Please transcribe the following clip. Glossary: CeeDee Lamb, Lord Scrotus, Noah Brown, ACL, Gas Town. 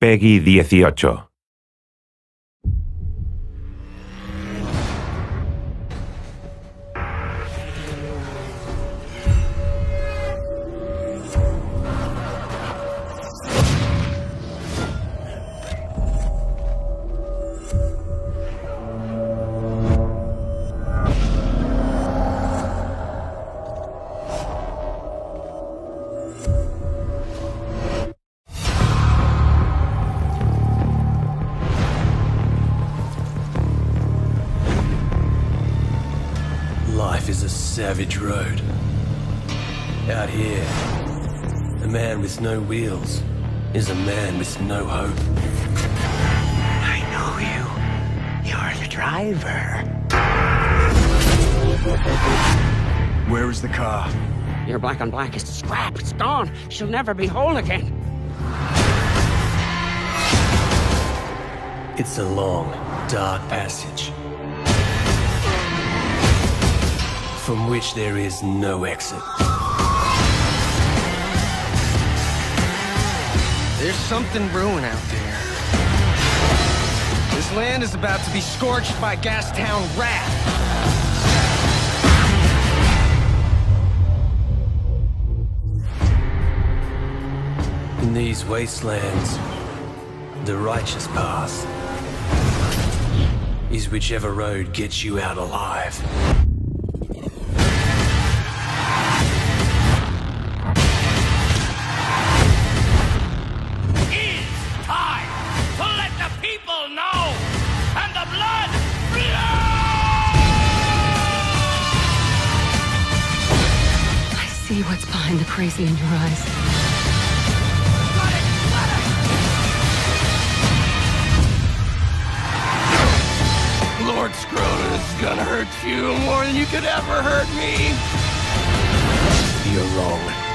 Peggy 18. Life is a savage road. Out here, a man with no wheels is a man with no hope. I know you. You're the driver. Where is the car? You're black on black. It's scrap. It's gone. She'll never be whole again. It's a long, dark passage, from which there is no exit. There's something brewing out there. This land is about to be scorched by Gas Town wrath. In these wastelands, the righteous path is whichever road gets you out alive. See what's behind the crazy in your eyes. Lord Scrotus is gonna hurt you more than you could ever hurt me. You're wrong.